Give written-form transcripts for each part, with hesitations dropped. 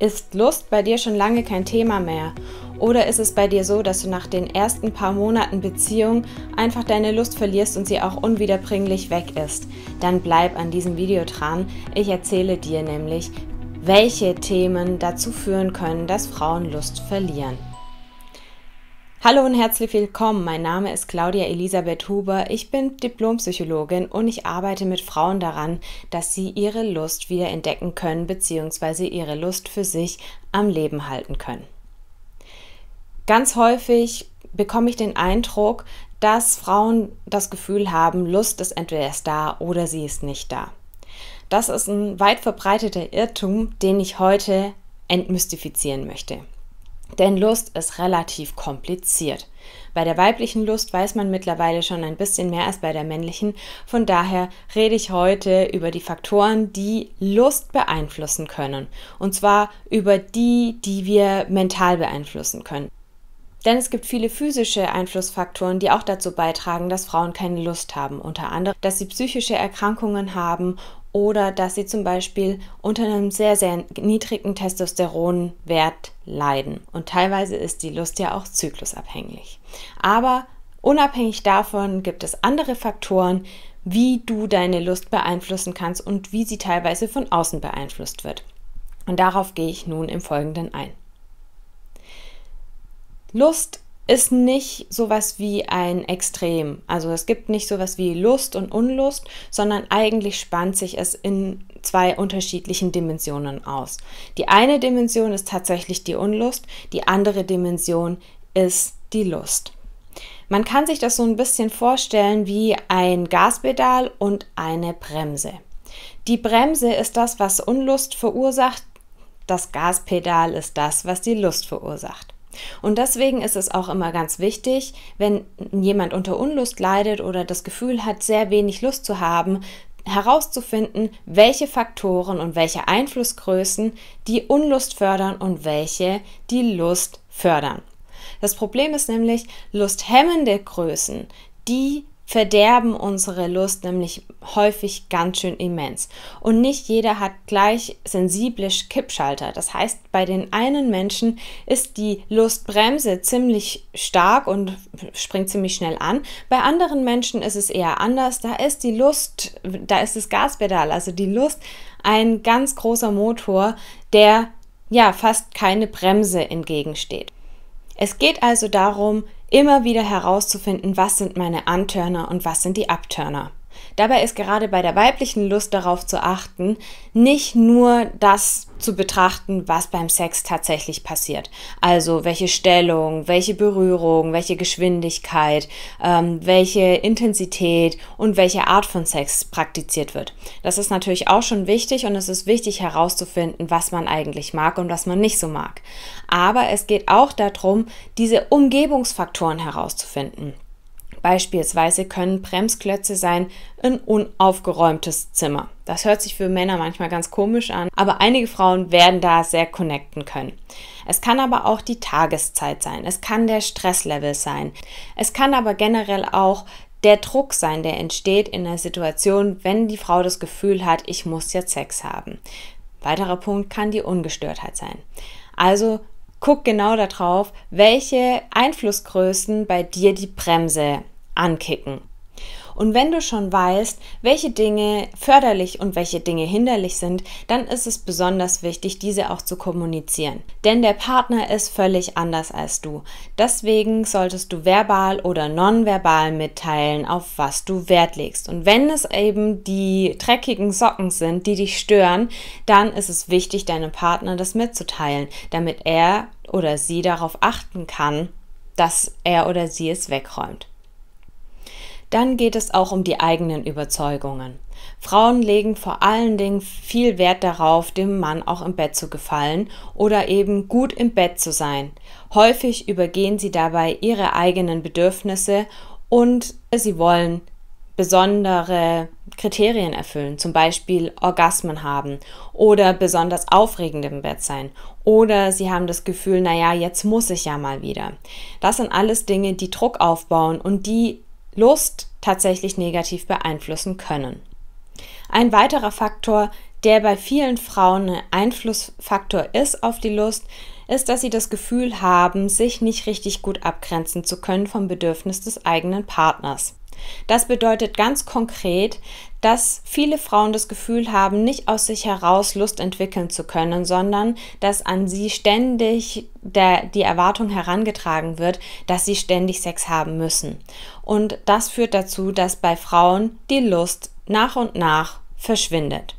Ist Lust bei dir schon lange kein Thema mehr? Oder ist es bei dir so, dass du nach den ersten paar Monaten Beziehung einfach deine Lust verlierst und sie auch unwiederbringlich weg ist? Dann bleib an diesem Video dran. Ich erzähle dir nämlich, welche Themen dazu führen können, dass Frauen Lust verlieren. Hallo und herzlich willkommen, mein Name ist Claudia Elisabeth Huber, ich bin Diplompsychologin und ich arbeite mit Frauen daran, dass sie ihre Lust wieder entdecken können bzw. ihre Lust für sich am Leben halten können. Ganz häufig bekomme ich den Eindruck, dass Frauen das Gefühl haben, Lust ist entweder erst da oder sie ist nicht da. Das ist ein weit verbreiteter Irrtum, den ich heute entmystifizieren möchte. Denn Lust ist relativ kompliziert. Bei der weiblichen Lust weiß man mittlerweile schon ein bisschen mehr als bei der männlichen. Von daher rede ich heute über die Faktoren, die Lust beeinflussen können. Und zwar über die, die wir mental beeinflussen können. Denn es gibt viele physische Einflussfaktoren, die auch dazu beitragen, dass Frauen keine Lust haben. Unter anderem, dass sie psychische Erkrankungen haben oder dass sie zum Beispiel unter einem sehr, sehr niedrigen Testosteronwert leiden. Und teilweise ist die Lust ja auch zyklusabhängig. Aber unabhängig davon gibt es andere Faktoren, wie du deine Lust beeinflussen kannst und wie sie teilweise von außen beeinflusst wird. Und darauf gehe ich nun im Folgenden ein. Lust ist nicht sowas wie ein Extrem, also es gibt nicht sowas wie Lust und Unlust, sondern eigentlich spannt sich es in zwei unterschiedlichen Dimensionen aus. Die eine Dimension ist tatsächlich die Unlust, die andere Dimension ist die Lust. Man kann sich das so ein bisschen vorstellen wie ein Gaspedal und eine Bremse. Die Bremse ist das, was Unlust verursacht, das Gaspedal ist das, was die Lust verursacht. Und deswegen ist es auch immer ganz wichtig, wenn jemand unter Unlust leidet oder das Gefühl hat, sehr wenig Lust zu haben, herauszufinden, welche Faktoren und welche Einflussgrößen die Unlust fördern und welche die Lust fördern. Das Problem ist nämlich, lusthemmende Größen, die verderben unsere Lust nämlich häufig ganz schön immens. Und nicht jeder hat gleich sensible Kippschalter. Das heißt, bei den einen Menschen ist die Lustbremse ziemlich stark und springt ziemlich schnell an. Bei anderen Menschen ist es eher anders. Da ist das Gaspedal, also die Lust, ein ganz großer Motor, der ja fast keine Bremse entgegensteht. Es geht also darum, immer wieder herauszufinden, was sind meine Antörner und was sind die Abtörner. Dabei ist gerade bei der weiblichen Lust darauf zu achten, nicht nur das zu betrachten, was beim Sex tatsächlich passiert. Also welche Stellung, welche Berührung, welche Geschwindigkeit, welche Intensität und welche Art von Sex praktiziert wird. Das ist natürlich auch schon wichtig und es ist wichtig herauszufinden, was man eigentlich mag und was man nicht so mag. Aber es geht auch darum, diese Umgebungsfaktoren herauszufinden. Beispielsweise können Bremsklötze sein ein unaufgeräumtes Zimmer. Das hört sich für Männer manchmal ganz komisch an, aber einige Frauen werden da sehr connecten können. Es kann aber auch die Tageszeit sein, es kann der Stresslevel sein, es kann aber generell auch der Druck sein, der entsteht in der Situation, wenn die Frau das Gefühl hat, ich muss jetzt Sex haben. Weiterer Punkt kann die Ungestörtheit sein. Also guck genau darauf, welche Einflussgrößen bei dir die Bremse ankicken. Und wenn du schon weißt, welche Dinge förderlich und welche Dinge hinderlich sind, dann ist es besonders wichtig, diese auch zu kommunizieren. Denn der Partner ist völlig anders als du. Deswegen solltest du verbal oder nonverbal mitteilen, auf was du Wert legst. Und wenn es eben die dreckigen Socken sind, die dich stören, dann ist es wichtig, deinem Partner das mitzuteilen, damit er oder sie darauf achten kann, dass er oder sie es wegräumt. Dann geht es auch um die eigenen Überzeugungen. Frauen legen vor allen Dingen viel Wert darauf, dem Mann auch im Bett zu gefallen oder eben gut im Bett zu sein. Häufig übergehen sie dabei ihre eigenen Bedürfnisse und sie wollen besondere Kriterien erfüllen, zum Beispiel Orgasmen haben oder besonders aufregend im Bett sein oder sie haben das Gefühl, naja, jetzt muss ich ja mal wieder. Das sind alles Dinge, die Druck aufbauen und die Lust tatsächlich negativ beeinflussen können. Ein weiterer Faktor, der bei vielen Frauen ein Einflussfaktor ist auf die Lust, ist, dass sie das Gefühl haben, sich nicht richtig gut abgrenzen zu können vom Bedürfnis des eigenen Partners. Das bedeutet ganz konkret, dass viele Frauen das Gefühl haben, nicht aus sich heraus Lust entwickeln zu können, sondern dass an sie ständig die Erwartung herangetragen wird, dass sie ständig Sex haben müssen. Und das führt dazu, dass bei Frauen die Lust nach und nach verschwindet.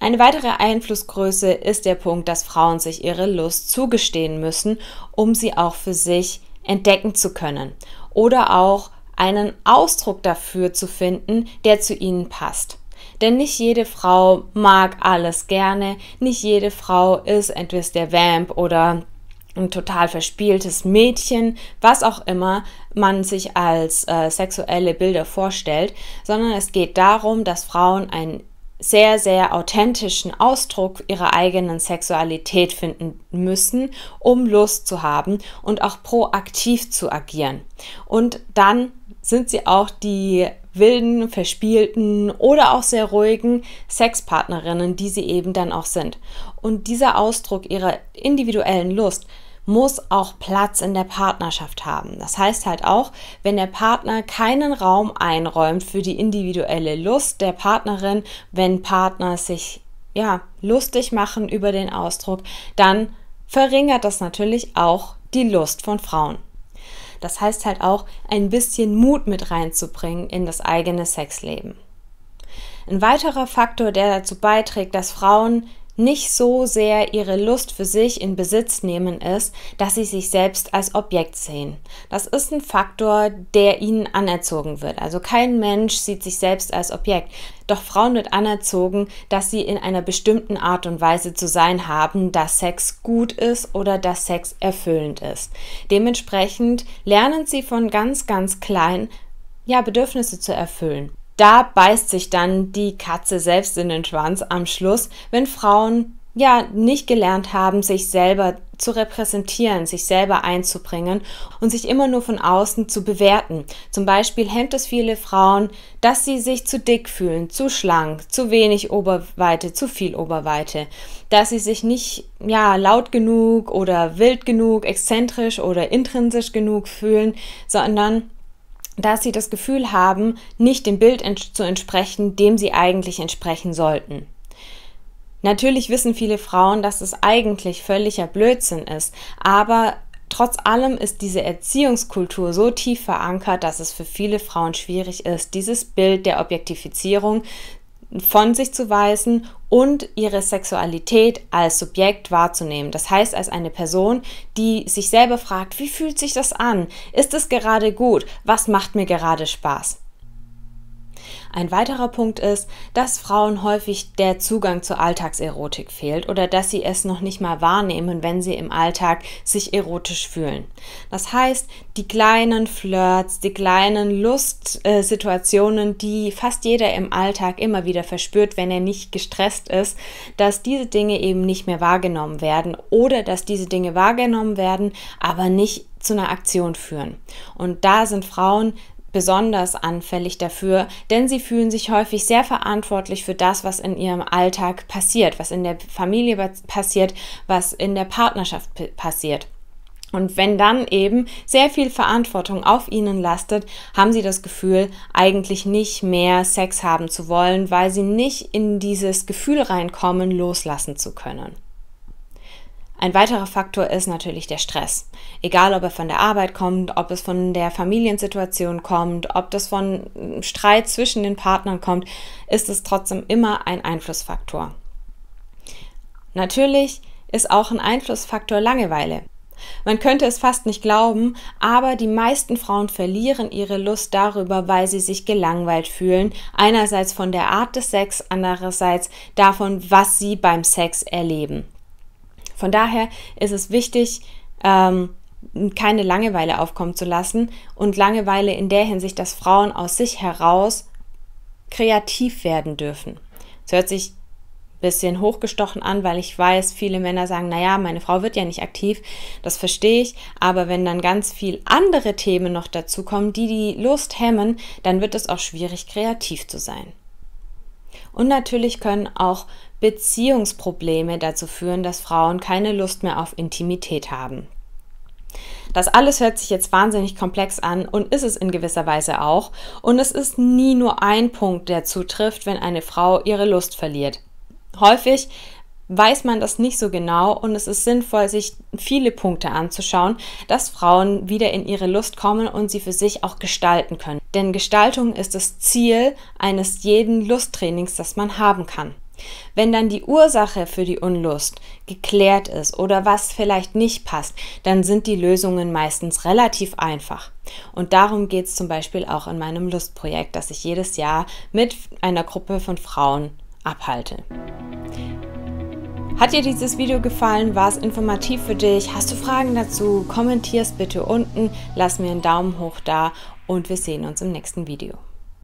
Eine weitere Einflussgröße ist der Punkt, dass Frauen sich ihre Lust zugestehen müssen, um sie auch für sich entdecken zu können oder auch einen Ausdruck dafür zu finden, der zu ihnen passt. Denn nicht jede Frau mag alles gerne, nicht jede Frau ist entweder der Vamp oder ein total verspieltes Mädchen, was auch immer man sich als sexuelle Bilder vorstellt, sondern es geht darum, dass Frauen einen sehr, sehr authentischen Ausdruck ihrer eigenen Sexualität finden müssen, um Lust zu haben und auch proaktiv zu agieren. Und dann sind sie auch die wilden, verspielten oder auch sehr ruhigen Sexpartnerinnen, die sie eben dann auch sind. Und dieser Ausdruck ihrer individuellen Lust muss auch Platz in der Partnerschaft haben. Das heißt halt auch, wenn der Partner keinen Raum einräumt für die individuelle Lust der Partnerin, wenn Partner sich ja lustig machen über den Ausdruck, dann verringert das natürlich auch die Lust von Frauen. Das heißt halt auch, ein bisschen Mut mit reinzubringen in das eigene Sexleben. Ein weiterer Faktor, der dazu beiträgt, dass Frauen nicht so sehr ihre Lust für sich in Besitz nehmen, ist, dass sie sich selbst als Objekt sehen. Das ist ein Faktor, der ihnen anerzogen wird. Also kein Mensch sieht sich selbst als Objekt. Doch Frauen wird anerzogen, dass sie in einer bestimmten Art und Weise zu sein haben, dass Sex gut ist oder dass Sex erfüllend ist. Dementsprechend lernen sie von ganz, ganz klein, ja, Bedürfnisse zu erfüllen. Da beißt sich dann die Katze selbst in den Schwanz am Schluss, wenn Frauen ja nicht gelernt haben, sich selber zu repräsentieren, sich selber einzubringen und sich immer nur von außen zu bewerten. Zum Beispiel hemmt es viele Frauen, dass sie sich zu dick fühlen, zu schlank, zu wenig Oberweite, zu viel Oberweite, dass sie sich nicht laut genug oder wild genug, exzentrisch oder intrinsisch genug fühlen, sondern dass sie das Gefühl haben, nicht dem Bild zu entsprechen, dem sie eigentlich entsprechen sollten. Natürlich wissen viele Frauen, dass es eigentlich völliger Blödsinn ist, aber trotz allem ist diese Erziehungskultur so tief verankert, dass es für viele Frauen schwierig ist, dieses Bild der Objektifizierung von sich zu weisen und ihre Sexualität als Subjekt wahrzunehmen. Das heißt, als eine Person, die sich selber fragt, wie fühlt sich das an? Ist es gerade gut? Was macht mir gerade Spaß? Ein weiterer Punkt ist, dass Frauen häufig der Zugang zur Alltagserotik fehlt oder dass sie es noch nicht mal wahrnehmen, wenn sie im Alltag sich erotisch fühlen. Das heißt, die kleinen Flirts, die kleinen Lustsituationen, die fast jeder im Alltag immer wieder verspürt, wenn er nicht gestresst ist, dass diese Dinge eben nicht mehr wahrgenommen werden oder dass diese Dinge wahrgenommen werden, aber nicht zu einer Aktion führen. Und da sind Frauen besonders anfällig dafür, denn sie fühlen sich häufig sehr verantwortlich für das, was in ihrem Alltag passiert, was in der Familie passiert, was in der Partnerschaft passiert. Und wenn dann eben sehr viel Verantwortung auf ihnen lastet, haben sie das Gefühl, eigentlich nicht mehr Sex haben zu wollen, weil sie nicht in dieses Gefühl reinkommen, loslassen zu können. Ein weiterer Faktor ist natürlich der Stress. Egal, ob er von der Arbeit kommt, ob es von der Familiensituation kommt, ob das von Streit zwischen den Partnern kommt, ist es trotzdem immer ein Einflussfaktor. Natürlich ist auch ein Einflussfaktor Langeweile. Man könnte es fast nicht glauben, aber die meisten Frauen verlieren ihre Lust darüber, weil sie sich gelangweilt fühlen. Einerseits von der Art des Sex, andererseits davon, was sie beim Sex erleben. Von daher ist es wichtig, keine Langeweile aufkommen zu lassen und Langeweile in der Hinsicht, dass Frauen aus sich heraus kreativ werden dürfen. Das hört sich ein bisschen hochgestochen an, weil ich weiß, viele Männer sagen, naja, meine Frau wird ja nicht aktiv, das verstehe ich, aber wenn dann ganz viel andere Themen noch dazu kommen, die die Lust hemmen, dann wird es auch schwierig, kreativ zu sein. Und natürlich können auch Beziehungsprobleme dazu führen, dass Frauen keine Lust mehr auf Intimität haben. Das alles hört sich jetzt wahnsinnig komplex an und ist es in gewisser Weise auch. Und es ist nie nur ein Punkt, der zutrifft, wenn eine Frau ihre Lust verliert. Häufig weiß man das nicht so genau und es ist sinnvoll, sich viele Punkte anzuschauen, dass Frauen wieder in ihre Lust kommen und sie für sich auch gestalten können. Denn Gestaltung ist das Ziel eines jeden Lusttrainings, das man haben kann. Wenn dann die Ursache für die Unlust geklärt ist oder was vielleicht nicht passt, dann sind die Lösungen meistens relativ einfach. Und darum geht es zum Beispiel auch in meinem Lustprojekt, das ich jedes Jahr mit einer Gruppe von Frauen abhalte. Hat dir dieses Video gefallen? War es informativ für dich? Hast du Fragen dazu? Kommentier's bitte unten, lass mir einen Daumen hoch da und wir sehen uns im nächsten Video.